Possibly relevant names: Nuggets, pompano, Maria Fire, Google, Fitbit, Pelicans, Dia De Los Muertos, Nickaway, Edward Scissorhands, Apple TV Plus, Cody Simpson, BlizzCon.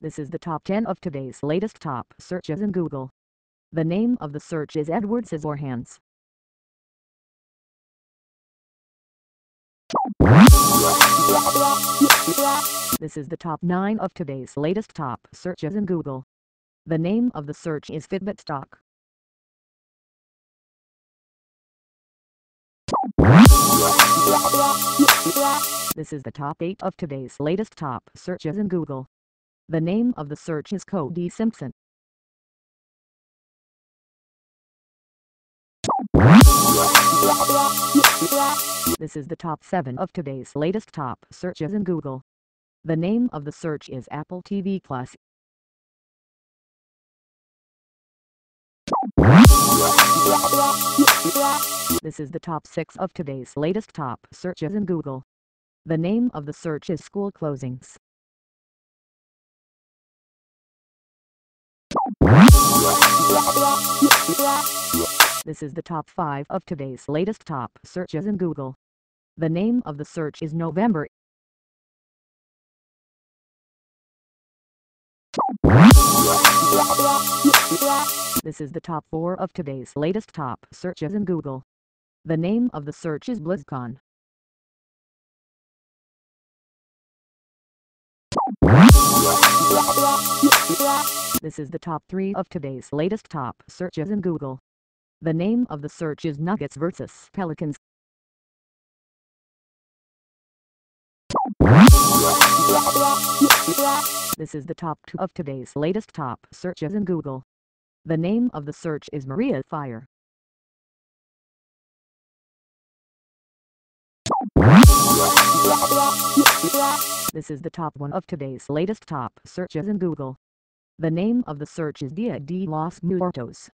This is the top 10 of today's latest top searches in Google. The name of the search is Edward Scissorhands. This is the top 9 of today's latest top searches in Google. The name of the search is Fitbit stock. This is the top 8 of today's latest top searches in Google. The name of the search is Cody Simpson. This is the top 7 of today's latest top searches in Google. The name of the search is Apple TV Plus. This is the top 6 of today's latest top searches in Google. The name of the search is School Closings. This is the top 5 of today's latest top searches in Google. The name of the search is November. This is the top 4 of today's latest top searches in Google. The name of the search is BlizzCon. This is the top 3 of today's latest top searches in Google. The name of the search is Nuggets vs. Pelicans. This is the top 2 of today's latest top searches in Google. The name of the search is Maria Fire. This is the top 1 of today's latest top searches in Google. The name of the search is Dia De Los Muertos.